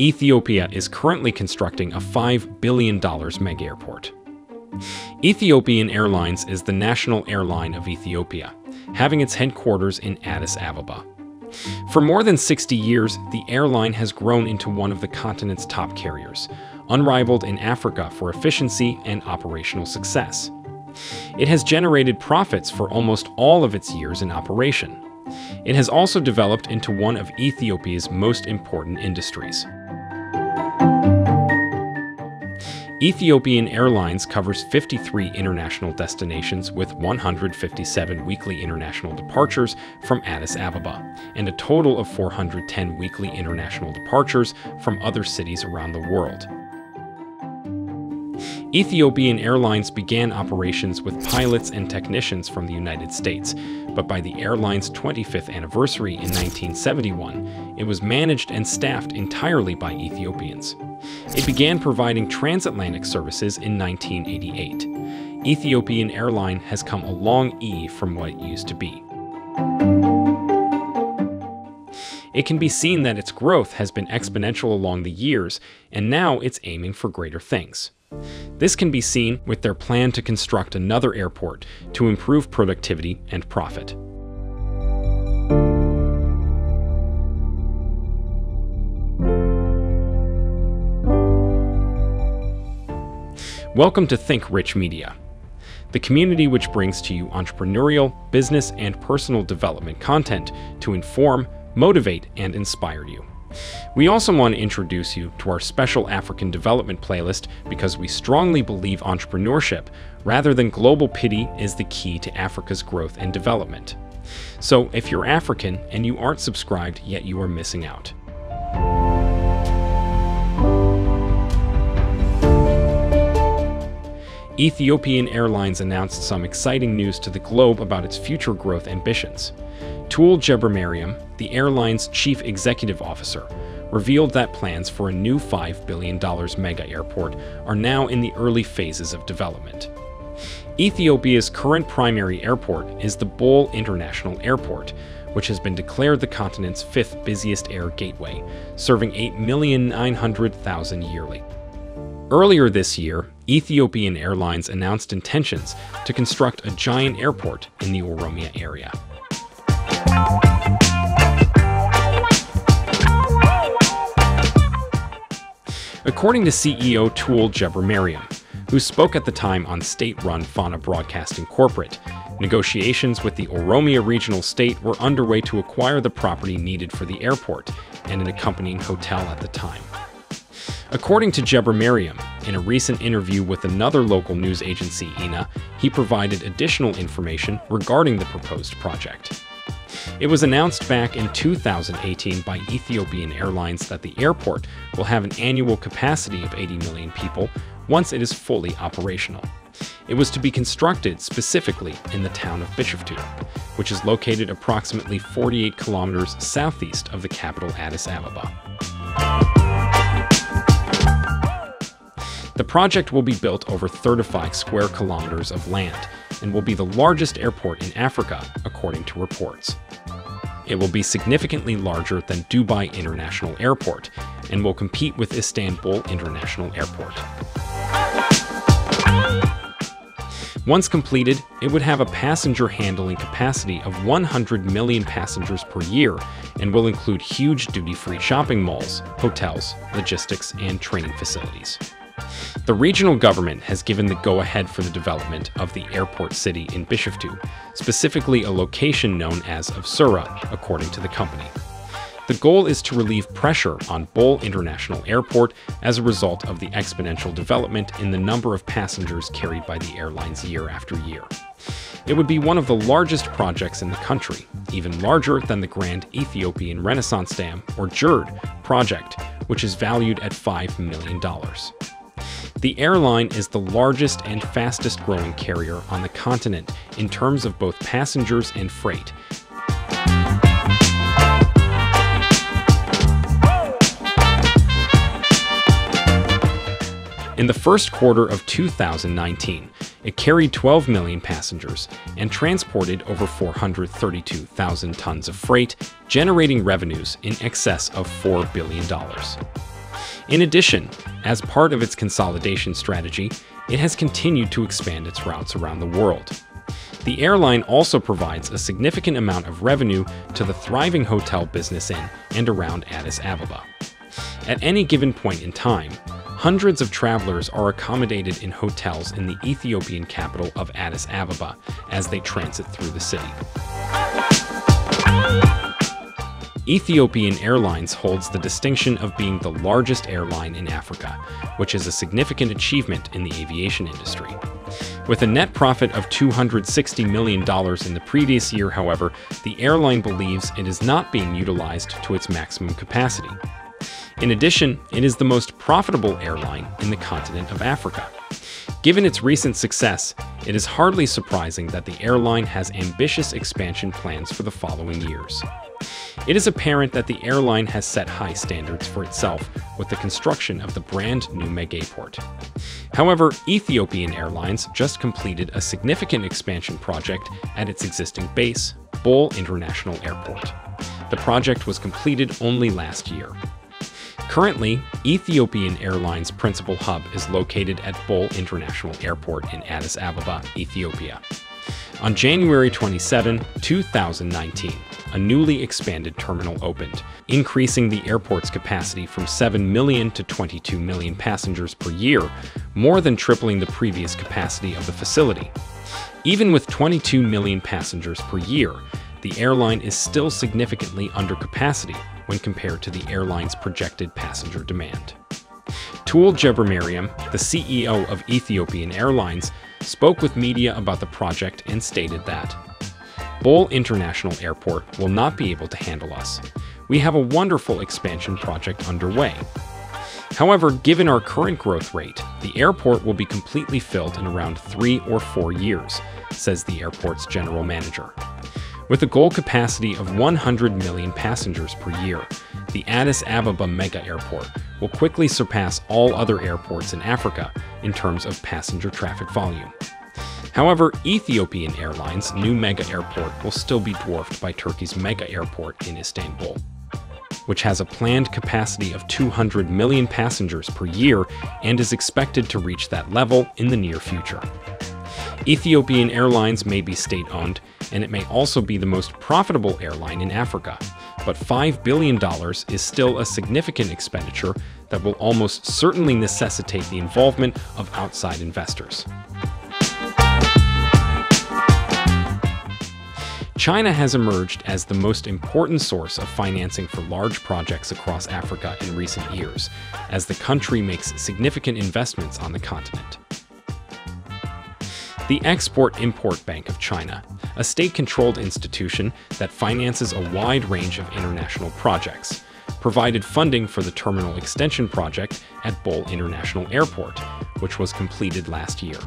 Ethiopia is currently constructing a $5 billion mega airport. Ethiopian Airlines is the national airline of Ethiopia, having its headquarters in Addis Ababa. For more than 60 years, the airline has grown into one of the continent's top carriers, unrivaled in Africa for efficiency and operational success. It has generated profits for almost all of its years in operation. It has also developed into one of Ethiopia's most important industries. Ethiopian Airlines covers 53 international destinations with 157 weekly international departures from Addis Ababa, and a total of 410 weekly international departures from other cities around the world. Ethiopian Airlines began operations with pilots and technicians from the United States, but by the airline's 25th anniversary in 1971, it was managed and staffed entirely by Ethiopians. It began providing transatlantic services in 1988. Ethiopian Airline has come a long E from what it used to be. It can be seen that its growth has been exponential along the years, and now it's aiming for greater things. This can be seen with their plan to construct another airport to improve productivity and profit. Welcome to Think Rich Media, the community which brings to you entrepreneurial, business, and personal development content to inform, motivate, and inspire you. We also want to introduce you to our special African development playlist because we strongly believe entrepreneurship, rather than global pity, is the key to Africa's growth and development. So if you're African and you aren't subscribed yet, you are missing out. Ethiopian Airlines announced some exciting news to the globe about its future growth ambitions. Tewolde Gebremariam, the airline's chief executive officer, revealed that plans for a new $5 billion mega airport are now in the early phases of development. Ethiopia's current primary airport is the Bole International Airport, which has been declared the continent's fifth busiest air gateway, serving 8,900,000 yearly. Earlier this year, Ethiopian Airlines announced intentions to construct a giant airport in the Oromia area. According to CEO Tewolde Gebremariam, who spoke at the time on state-run Fana Broadcasting Corporate, negotiations with the Oromia regional state were underway to acquire the property needed for the airport and an accompanying hotel at the time. According to Gebremariam, in a recent interview with another local news agency, ENA, he provided additional information regarding the proposed project. It was announced back in 2018 by Ethiopian Airlines that the airport will have an annual capacity of 80 million people once it is fully operational. It was to be constructed specifically in the town of Bishoftu, which is located approximately 48 kilometers southeast of the capital Addis Ababa. The project will be built over 35 square kilometers of land and will be the largest airport in Africa, according to reports. It will be significantly larger than Dubai International Airport and will compete with Istanbul International Airport. Once completed, it would have a passenger handling capacity of 100 million passengers per year and will include huge duty-free shopping malls, hotels, logistics, and training facilities. The regional government has given the go-ahead for the development of the airport city in Bishoftu, specifically a location known as Absera, according to the company. The goal is to relieve pressure on Bole International Airport as a result of the exponential development in the number of passengers carried by the airlines year after year. It would be one of the largest projects in the country, even larger than the Grand Ethiopian Renaissance Dam, or GERD, project, which is valued at $5 million. The airline is the largest and fastest-growing carrier on the continent in terms of both passengers and freight. In the first quarter of 2019, it carried 12 million passengers and transported over 432,000 tons of freight, generating revenues in excess of $4 billion. In addition, as part of its consolidation strategy, it has continued to expand its routes around the world. The airline also provides a significant amount of revenue to the thriving hotel business in and around Addis Ababa. At any given point in time, hundreds of travelers are accommodated in hotels in the Ethiopian capital of Addis Ababa as they transit through the city. Ethiopian Airlines holds the distinction of being the largest airline in Africa, which is a significant achievement in the aviation industry. With a net profit of $260 million in the previous year, however, the airline believes it is not being utilized to its maximum capacity. In addition, it is the most profitable airline in the continent of Africa. Given its recent success, it is hardly surprising that the airline has ambitious expansion plans for the following years. It is apparent that the airline has set high standards for itself with the construction of the brand new megaport. However, Ethiopian Airlines just completed a significant expansion project at its existing base, Bole International Airport. The project was completed only last year. Currently, Ethiopian Airlines' principal hub is located at Bole International Airport in Addis Ababa, Ethiopia. On January 27, 2019, a newly expanded terminal opened, increasing the airport's capacity from 7 million to 22 million passengers per year, more than tripling the previous capacity of the facility. Even with 22 million passengers per year, the airline is still significantly under capacity when compared to the airline's projected passenger demand. Tewolde Gebremariam, the CEO of Ethiopian Airlines, spoke with media about the project and stated that, Bole International Airport will not be able to handle us. We have a wonderful expansion project underway. However, given our current growth rate, the airport will be completely filled in around 3 or 4 years, says the airport's general manager. With a goal capacity of 100 million passengers per year, the Addis Ababa Mega Airport will quickly surpass all other airports in Africa in terms of passenger traffic volume. However, Ethiopian Airlines' new mega airport will still be dwarfed by Turkey's mega airport in Istanbul, which has a planned capacity of 200 million passengers per year and is expected to reach that level in the near future. Ethiopian Airlines may be state-owned, and it may also be the most profitable airline in Africa, but $5 billion is still a significant expenditure that will almost certainly necessitate the involvement of outside investors. China has emerged as the most important source of financing for large projects across Africa in recent years, as the country makes significant investments on the continent. The Export-Import Bank of China, a state-controlled institution that finances a wide range of international projects, provided funding for the terminal extension project at Bole International Airport, which was completed last year.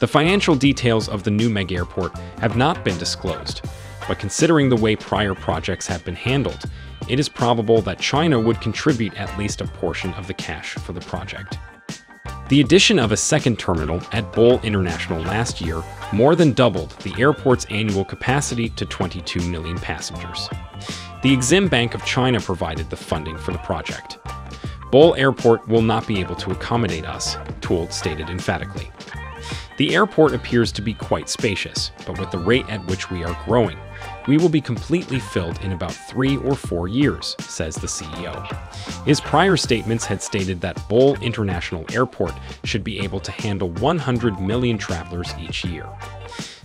The financial details of the new mega airport have not been disclosed, but considering the way prior projects have been handled, it is probable that China would contribute at least a portion of the cash for the project. The addition of a second terminal at Bole International last year more than doubled the airport's annual capacity to 22 million passengers. The Exim Bank of China provided the funding for the project. Bole Airport will not be able to accommodate us, Tewolde stated emphatically. The airport appears to be quite spacious, but with the rate at which we are growing, we will be completely filled in about 3 or 4 years, says the CEO. His prior statements had stated that Bole International Airport should be able to handle 100 million travelers each year.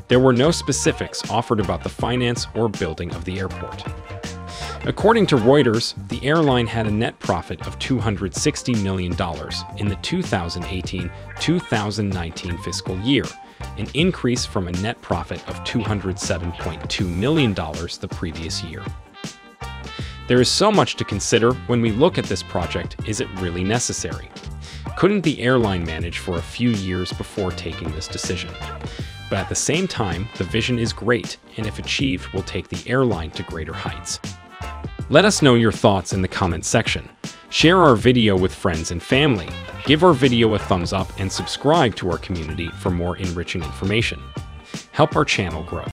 There were no specifics offered about the finance or building of the airport. According to Reuters, the airline had a net profit of $260 million in the 2018-2019 fiscal year, an increase from a net profit of $207.2 million the previous year. There is so much to consider when we look at this project. Is it really necessary? Couldn't the airline manage for a few years before taking this decision? But at the same time, the vision is great, and if achieved, will take the airline to greater heights. Let us know your thoughts in the comments section. Share our video with friends and family. Give our video a thumbs up and subscribe to our community for more enriching information. Help our channel grow.